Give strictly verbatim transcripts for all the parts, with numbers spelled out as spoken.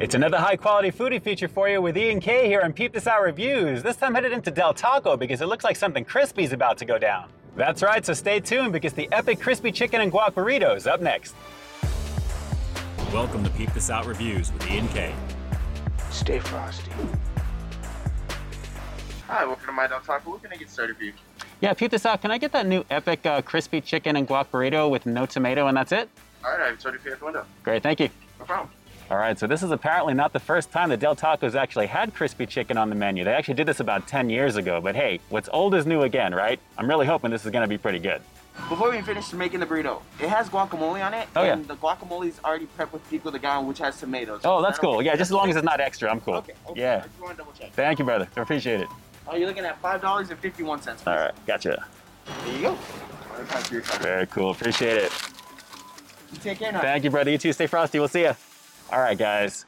It's another high-quality foodie feature for you with Ian K here on Peep This Out Reviews. This time headed into Del Taco because it looks like something crispy is about to go down. That's right, so stay tuned because the epic crispy chicken and guac burrito is up next. Welcome to Peep This Out Reviews with Ian K. Stay frosty. Hi, welcome to my Del Taco. We're gonna get started for you. Yeah, Peep This Out. Can I get that new epic uh, crispy chicken and guac burrito with no tomato and that's it? All right, I've started for you at the window. Great, thank you. No problem. All right, so this is apparently not the first time that Del Taco's actually had crispy chicken on the menu. They actually did this about ten years ago, but hey, what's old is new again, right? I'm really hoping this is gonna be pretty good. Before we finish making the burrito, it has guacamole on it, oh, and yeah. The guacamole is already prepped with pico de gallo, which has tomatoes. Oh, that's cool. Okay? Yeah, just as long as it's not extra, I'm cool. Okay, okay. Yeah. I just want to double check. Thank you, brother. I appreciate it. Oh, you're looking at five dollars and fifty-one cents. Please. All right, gotcha. There you go. Very cool. Appreciate it. You take care now. Thank you, brother. You too. Stay frosty. We'll see ya. All right, guys,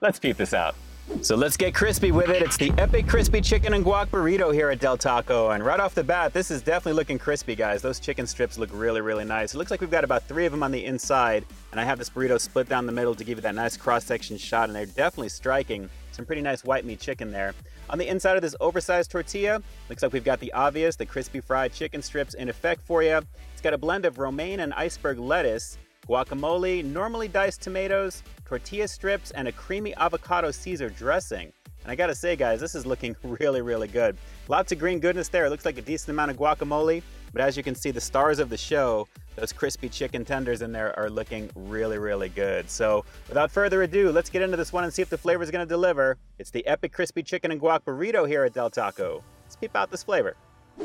let's peep this out. So let's get crispy with it. It's the epic crispy chicken and guac burrito here at Del Taco. And right off the bat, this is definitely looking crispy, guys. Those chicken strips look really, really nice. It looks like we've got about three of them on the inside. And I have this burrito split down the middle to give you that nice cross-section shot. And they're definitely striking. Some pretty nice white meat chicken there. On the inside of this oversized tortilla, looks like we've got the obvious, the crispy fried chicken strips in effect for you. It's got a blend of romaine and iceberg lettuce, guacamole, normally diced tomatoes, tortilla strips, and a creamy avocado Caesar dressing. And I gotta say, guys, this is looking really, really good. Lots of green goodness there. It looks like a decent amount of guacamole, but as you can see, the stars of the show, those crispy chicken tenders in there are looking really, really good. So without further ado, let's get into this one and see if the flavor is gonna deliver. It's the epic crispy chicken and guac burrito here at Del Taco. Let's peep out this flavor.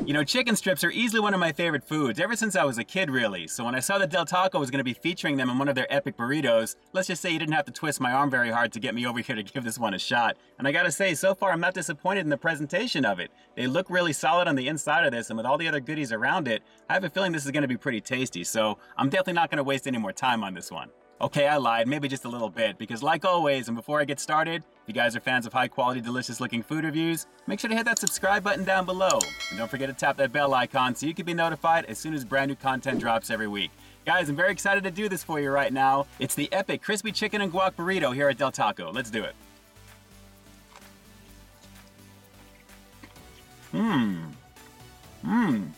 You know, chicken strips are easily one of my favorite foods, ever since I was a kid, really. So when I saw that Del Taco was going to be featuring them in one of their epic burritos, let's just say you didn't have to twist my arm very hard to get me over here to give this one a shot. And I gotta say, so far I'm not disappointed in the presentation of it. They look really solid on the inside of this, and with all the other goodies around it, I have a feeling this is going to be pretty tasty, so I'm definitely not going to waste any more time on this one. Okay, I lied, maybe just a little bit, because like always, and before I get started, if you guys are fans of high-quality, delicious-looking food reviews, make sure to hit that subscribe button down below. And don't forget to tap that bell icon so you can be notified as soon as brand new content drops every week. Guys, I'm very excited to do this for you right now. It's the epic crispy chicken and guac burrito here at Del Taco. Let's do it. Mmm. Mmm.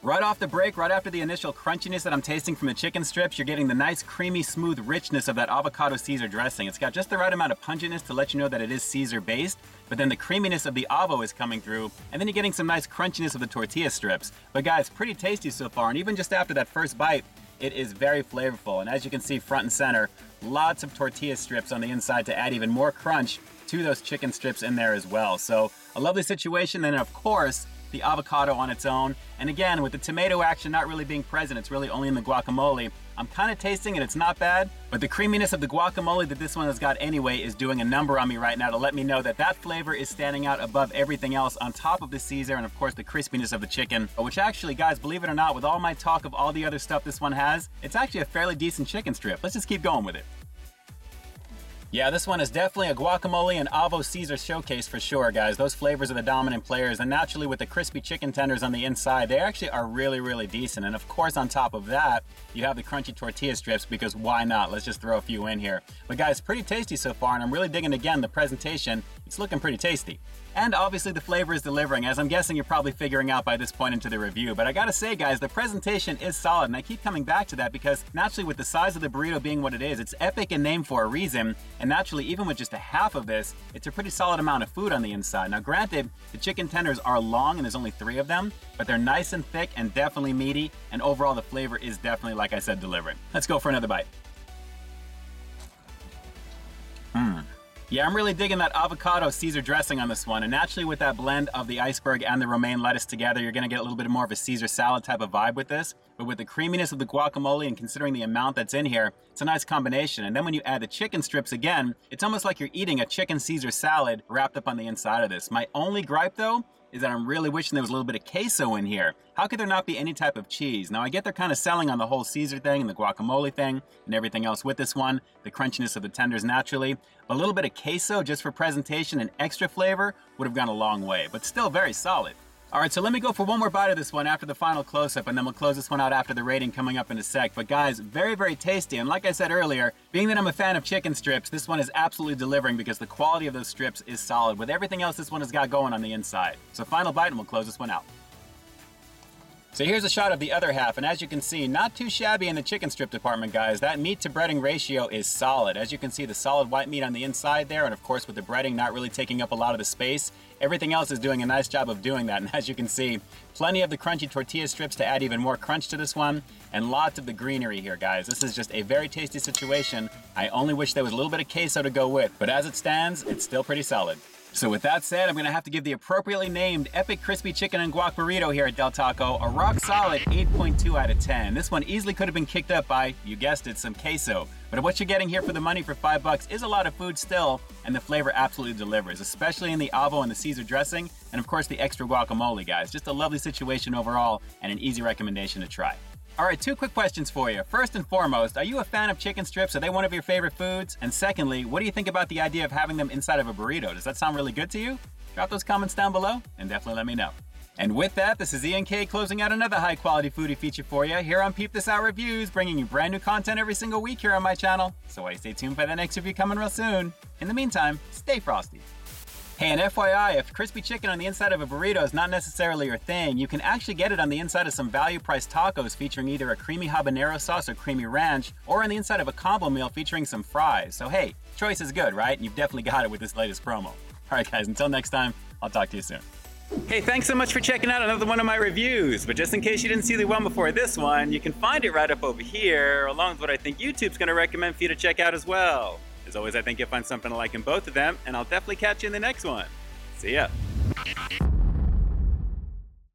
Right off the break, right after the initial crunchiness that I'm tasting from the chicken strips, you're getting the nice, creamy, smooth richness of that avocado Caesar dressing. It's got just the right amount of punginess to let you know that it is Caesar-based, but then the creaminess of the avo is coming through, and then you're getting some nice crunchiness of the tortilla strips. But guys, pretty tasty so far, and even just after that first bite, it is very flavorful. And as you can see front and center, lots of tortilla strips on the inside to add even more crunch to those chicken strips in there as well. So a lovely situation, and of course, the avocado on its own. And again, with the tomato action not really being present, it's really only in the guacamole. I'm kind of tasting it, it's not bad, but the creaminess of the guacamole that this one has got anyway is doing a number on me right now to let me know that that flavor is standing out above everything else on top of the Caesar and of course the crispiness of the chicken, which actually, guys, believe it or not, with all my talk of all the other stuff this one has, it's actually a fairly decent chicken strip. Let's just keep going with it. Yeah, this one is definitely a guacamole and avo Caesar showcase for sure, guys. Those flavors are the dominant players, and naturally with the crispy chicken tenders on the inside, they actually are really, really decent. And of course, on top of that, you have the crunchy tortilla strips because why not? Let's just throw a few in here. But guys, pretty tasty so far, and I'm really digging, again, the presentation. It's looking pretty tasty. And obviously the flavor is delivering, as I'm guessing you're probably figuring out by this point into the review. But I gotta say, guys, the presentation is solid, and I keep coming back to that because naturally with the size of the burrito being what it is, it's epic in name for a reason. And naturally, even with just a half of this, it's a pretty solid amount of food on the inside. Now granted, the chicken tenders are long and there's only three of them, but they're nice and thick and definitely meaty. And overall, the flavor is definitely, like I said, delivering. Let's go for another bite. Mmm. Yeah, I'm really digging that avocado Caesar dressing on this one. And naturally with that blend of the iceberg and the romaine lettuce together, you're gonna get a little bit more of a Caesar salad type of vibe with this. But with the creaminess of the guacamole and considering the amount that's in here, it's a nice combination. And then when you add the chicken strips again, it's almost like you're eating a chicken Caesar salad wrapped up on the inside of this. My only gripe though, is that I'm really wishing there was a little bit of queso in here. How could there not be any type of cheese? Now I get they're kind of selling on the whole Caesar thing and the guacamole thing and everything else with this one, the crunchiness of the tenders naturally, but a little bit of queso just for presentation and extra flavor would have gone a long way, but still very solid. All right, so let me go for one more bite of this one after the final close-up, and then we'll close this one out after the rating coming up in a sec. But guys, very, very tasty. And like I said earlier, being that I'm a fan of chicken strips, this one is absolutely delivering because the quality of those strips is solid with everything else this one has got going on the inside. So final bite, and we'll close this one out. So here's a shot of the other half, and as you can see, not too shabby in the chicken strip department, guys. That meat to breading ratio is solid. As you can see, the solid white meat on the inside there, and of course with the breading not really taking up a lot of the space, everything else is doing a nice job of doing that. And as you can see, plenty of the crunchy tortilla strips to add even more crunch to this one, and lots of the greenery here, guys. This is just a very tasty situation. I only wish there was a little bit of queso to go with, but as it stands, it's still pretty solid. So with that said, I'm gonna have to give the appropriately named Epic Crispy Chicken and Guac Burrito here at Del Taco a rock solid eight point two out of ten. This one easily could have been kicked up by, you guessed it, some queso. But what you're getting here for the money for five bucks is a lot of food still, and the flavor absolutely delivers, especially in the avo and the Caesar dressing, and of course the extra guacamole, guys. Just a lovely situation overall, and an easy recommendation to try. All right, two quick questions for you. First and foremost, are you a fan of chicken strips? Are they one of your favorite foods? And secondly, what do you think about the idea of having them inside of a burrito? Does that sound really good to you? Drop those comments down below and definitely let me know. And with that, this is Ian K closing out another high quality foodie feature for you here on Peep This Out Reviews, bringing you brand new content every single week here on my channel. So why stay tuned for the next review coming real soon. In the meantime, stay frosty. Hey, and F Y I, if crispy chicken on the inside of a burrito is not necessarily your thing, you can actually get it on the inside of some value-priced tacos featuring either a creamy habanero sauce or creamy ranch, or on the inside of a combo meal featuring some fries. So hey, choice is good, right? You've definitely got it with this latest promo. All right, guys, until next time, I'll talk to you soon. Hey, thanks so much for checking out another one of my reviews. But just in case you didn't see the one before this one, you can find it right up over here, along with what I think YouTube's gonna recommend for you to check out as well. As always, I think you'll find something to like in both of them, and I'll definitely catch you in the next one. See ya.